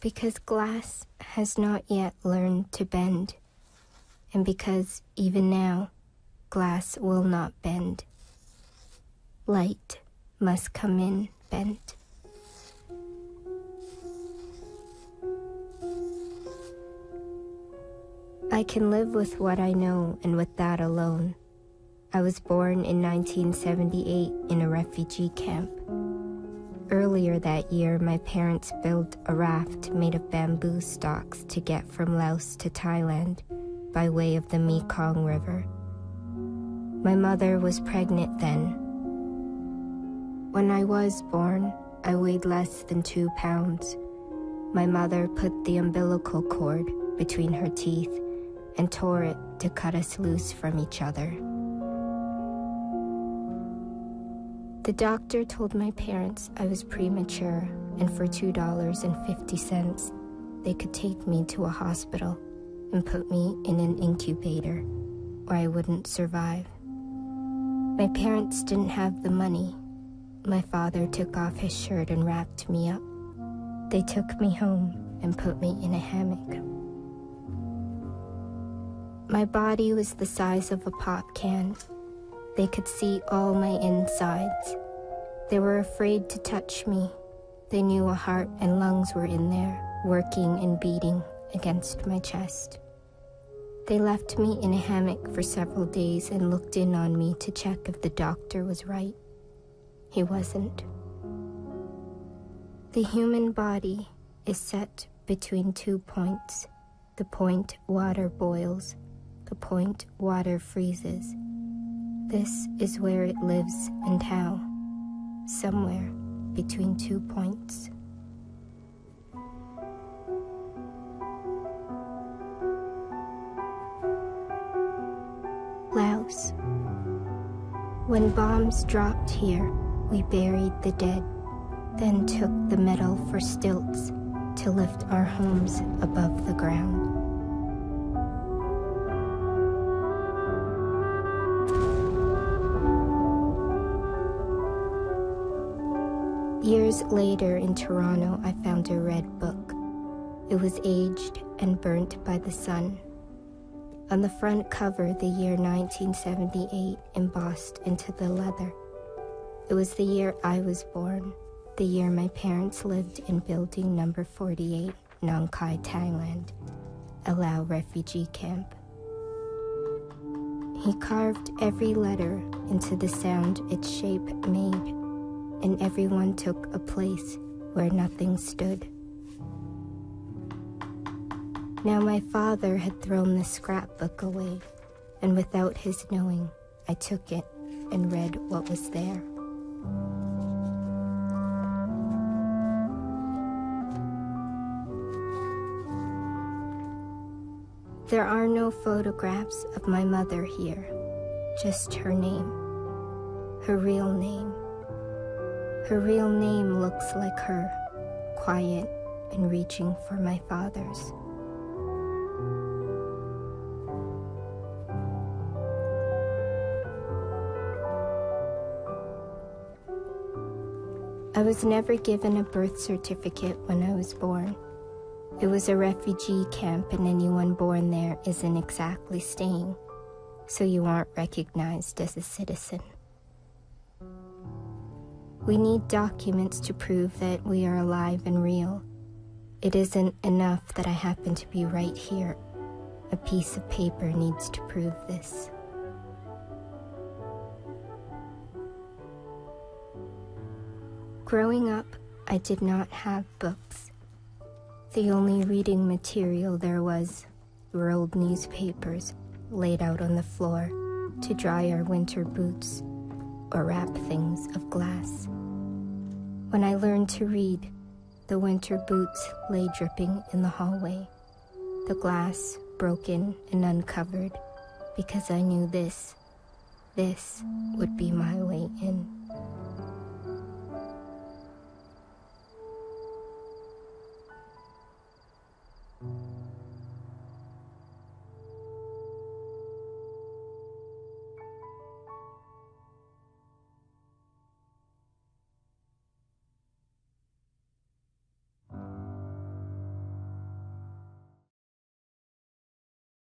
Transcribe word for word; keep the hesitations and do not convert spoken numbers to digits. because glass has not yet learned to bend, and because even now glass will not bend. Light must come in bent. I can live with what I know and with that alone. I was born in nineteen seventy-eight in a refugee camp. Earlier that year, my parents built a raft made of bamboo stalks to get from Laos to Thailand by way of the Mekong River. My mother was pregnant then. When I was born, I weighed less than two pounds. My mother put the umbilical cord between her teeth and tore it to cut us loose from each other. The doctor told my parents I was premature, and for two dollars and fifty cents, they could take me to a hospital and put me in an incubator, or I wouldn't survive. My parents didn't have the money. My father took off his shirt and wrapped me up. They took me home and put me in a hammock. My body was the size of a pop can. They could see all my insides. They were afraid to touch me. They knew a heart and lungs were in there, working and beating against my chest. They left me in a hammock for several days and looked in on me to check if the doctor was right. He wasn't. The human body is set between two points. The point water boils, the point water freezes. This is where it lives and how, somewhere between two points. Laos. When bombs dropped here, we buried the dead, then took the metal for stilts to lift our homes above the ground. Years later in Toronto, I found a red book. It was aged and burnt by the sun. On the front cover, the year nineteen seventy-eight embossed into the leather. It was the year I was born, the year my parents lived in building number forty-eight, Nong Khai, Thailand, a Lao refugee camp. He carved every letter into the sound its shape made, and everyone took a place where nothing stood. Now my father had thrown the scrapbook away, and without his knowing, I took it and read what was there. There are no photographs of my mother here, just her name, her real name. Her real name looks like her, quiet and reaching for my father's. I was never given a birth certificate when I was born. It was a refugee camp, and anyone born there isn't exactly staying, so you aren't recognized as a citizen. We need documents to prove that we are alive and real. It isn't enough that I happen to be right here. A piece of paper needs to prove this. Growing up, I did not have books. The only reading material there was were old newspapers laid out on the floor to dry our winter boots or wrap things of glass. When I learned to read, the winter boots lay dripping in the hallway, the glass broken and uncovered, because I knew this, this would be my way in.